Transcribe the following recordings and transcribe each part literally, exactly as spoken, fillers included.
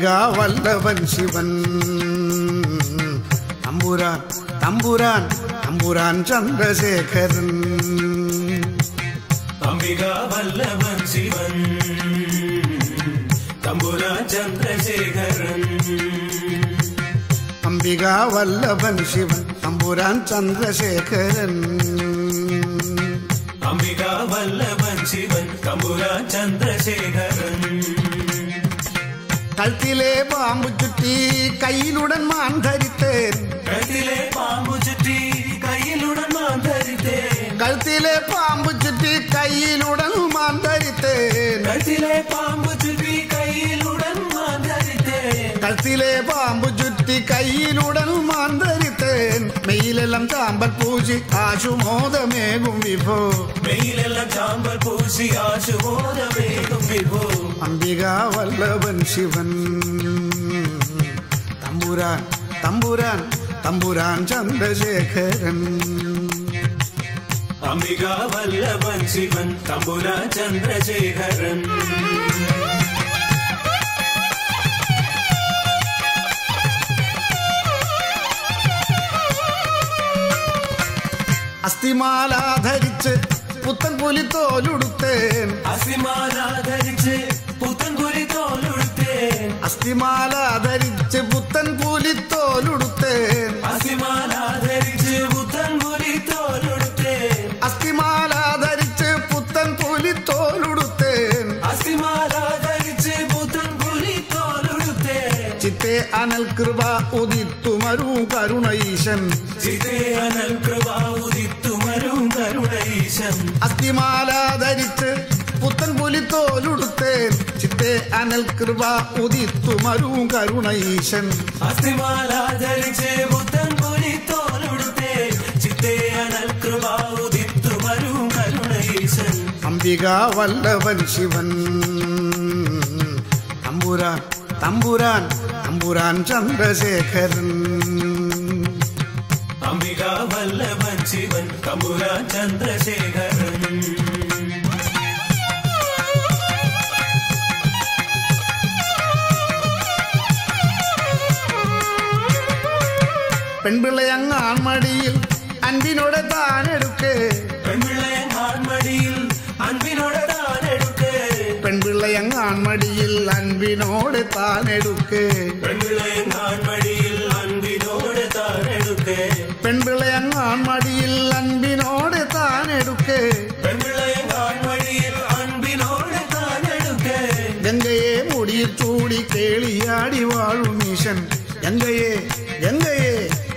அம்பிகாவல்லபன் சிவன் தம்பூரான் தம்பூரான் தம்பூரான் சந்திரசேகரன் அம்பிகாவல்லபன் சிவன் தம்பூரான் சந்திரசேகரன் அம்பிகாவல்லபன் சிவன் தம்பூரான் சந்திரசேகரன் அம்பிகாவல்லபன் சிவன் தம்பூரான் சந்திரசேகரன் கழுத்திலே பாம்பு சுற்றி கையிலுடன் மான் தரித்தேன் கழுத்திலே பாம்பு சுற்றி கையிலுடன் மான் தரித்தேன் கழுத்திலே பாம்பு சுற்றி கையிலுடன் மான் தரித்தேன் கழுத்திலே பாம்பு சுற்றி கையிலுடன் மான் தரித்தேன் கழுத்திலே பாம்பு சுற்றி கையிலுடன் மான் தரித்தேன் மெயிலெல்லாம் சாம்பல் பூசி ஆசுமோதமேகும் விபோ மெயிலெல்லாம் சாம்பல் பூசி ஆசுமோதமேகும் விபோ அம்பிகாவல்லபன் சிவன் தம்பூரான் தம்பூரான் தம்பூரான் சந்திரசேகரன் அம்பிகாவல்லபன் சிவன் தம்பூரான் சந்திரசேகரன் அஸ்திமாலாதரிச்சு புத்தன் புலி தோலுடுத்தேன் அஸ்திமாலாதரிச்சு അസ്തിമാല ധരിച്ച് പുത്തൻ പൂലി തോലുടുത്തേൻ അസ്തിമാല ധരിച്ച് പുത്തൻ പൂലി തോലുടുത്തേൻ അസ്തിമാല ധരിച്ച് പുത്തൻ പൂലി തോലുടുത്തേൻ അസ്തിമാല ധരിച്ച് പുത്തൻ പൂലി തോലുടുത്തേൻ ചിത്തെ അനൽ കൃപ ഉദിത്തുമരും കരുണൈശൻ ചിത്തെ അനൽ കൃപ ഉദിത്തുമരും കരുണൈശൻ അസ്തിമാല ധരിച്ച് പുത്തൻ പൂലി തോലുടുത്തേൻ ചിത്തെ അനൽ കൃപ ഉദിത്തുമരും കരുണൈശൻ അസ്തിമാല ധരിച്ച് പുത്തൻ പൂലി തോലുടുത്തേൻ ചിത്തെ അനൽ കൃപ ഉദിത്തുമരും കരുണൈശൻ അംബികാവല്ലഭൻ ശിവൻ തമ്പൂരാൻ തമ്പൂരാൻ തമ്പൂരാൻ ചന്ദ്രശേഖരൻ അംബികാവല്ലഭൻ ശിവൻ തമ്പൂരാൻ ചന്ദ്രശേഖരൻ പെൺപിള്ളയങ്ങ് ആൺമടിയിൽ അൻപിനോടെ താനെടുക്ക് പെൺപിള്ളയങ്ങ് ആൺമടിയിൽ അൻപിനോടെ താനെടുക്ക് പെൺപിള്ളയങ്ങ് ആൺമടിയിൽ അൻപിനോടെ താനെടുക്ക് പെൺപിള്ളയങ്ങ് ആൺമടിയിൽ അൻപിനോടെ താനെടുക്ക് പെൺപിള്ളയങ്ങ് ആൺമടിയിൽ അൻപിനോടെ താനെടുക്ക് പെൺപിള്ളയങ്ങ് ആൺമടിയിൽ അൻപിനോടെ താനെടുക്ക് ഗംഗയെ മുടിയിൽ ചൂടി കേളിയാടി വാഴും ഈശൻ ഗംഗയെ ഗംഗയെ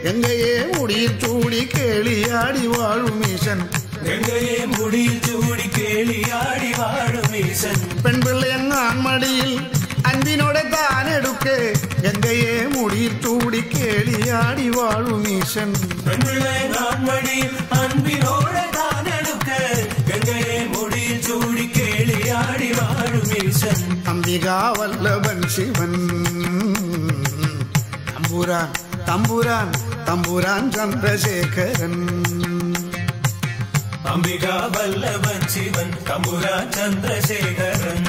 ഗംഗയെ മുടിയിൽ ചൂടി കേളിയാടി വാഴും ഈശൻ ഗംഗയെ മുടിയിൽ ചൂടി കേളിയാടി വാഴും ഈശൻ പെൺപിള്ളയങ്ങ് ആൺമടിയിൽ അൻപിനോടെ താനെടുക്ക് ഗംഗയെ മുടിയിൽ ചൂടി കേളിയാടി വാഴും ഈശൻ പെൺപിള്ളയങ്ങ് ആൺമടിയിൽ അൻപിനോടെ താനെടുക്ക് ഗംഗയെ മുടിയിൽ ചൂടി കേളിയാടി വാഴും ഈശൻ അംബികാവല്ലഭൻ ശിവൻ തമ്പൂരാൻ തമ്പൂരാൻ തമ്പൂരാൻ ചന്ദ്രശേഖരൻ അംബികാവല്ലഭൻ ശിവൻ തമ്പൂരാൻ ചന്ദ്രശേഖരൻ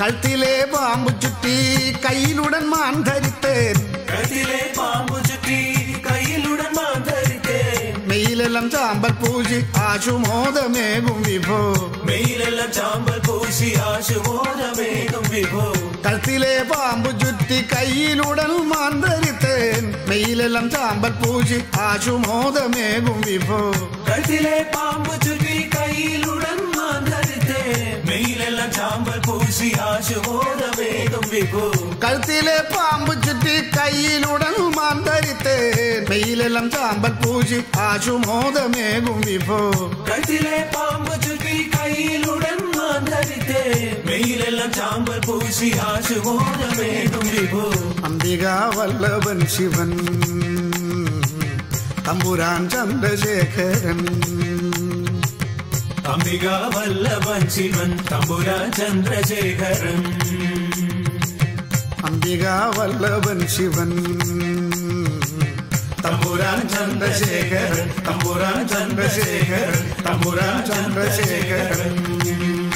കഴുത്തിലെ പാമ്പു ചുറ്റി കയ്യിലുടൻ മാൻ ധരിത്തേൻ കഴുത്തിലെ പാമ്പു ചുറ്റി കയ്യിലുടൻ മാൻ ധരിത്തേൻ മെയിലെല്ലാം ചാമ്പൽ പൂശി ആശുമോദമേകും വിഭോ മെയിലെല്ലാം ചാമ്പൽ പൂശി ആശുമോദമേകും വിഭോ കഴുത്തിലെ പാമ്പു ചുറ്റി കയ്യിലുടൻ മാൻ ധരിത്തേൻ മെയിലെല്ലാം ചാമ്പൽ പൂശി ആശുമോദമേകും വിഭോ കഴുത്തിലെ പാമ്പു ചുറ്റി കയ്യിലുടൻ മാൻ ധരിത്തേൻ മെയിലെല്ലാം ചാമ്പൽ പൂശി ആശുമോദമേകും വിഭോ കഴുത്തിലെ പാമ്പു ചുറ്റി കയ്യിലുടൻ മാൻ ധരിത്തേൻ മെയിലെല്ലാം ചാമ്പൽ പൂശി ആശുമോദമേകും വിഭോ കഴുത്തിലെ പാമ്പു ചുറ്റി കയ്യിലുടൻ മാൻ ധരിത്തേൻ മെയിലെല്ലാം ചാമ്പൽ പൂശി അംബികാവല്ലഭൻ ശിവൻ തമ്പൂരാൻ ചന്ദ്രശേഖരൻ അംബികാവല്ലഭൻ ശിവൻ തമ്പൂരാൻ ചന്ദ്രശേഖരൻ അംബികാവല്ലഭൻ ശിവൻ തമ്പൂരാൻ ചന്ദ്രശേഖരൻ തമ്പൂരാൻ ചന്ദ്രശേഖരൻ തമ്പൂരാൻ ചന്ദ്രശേഖരൻ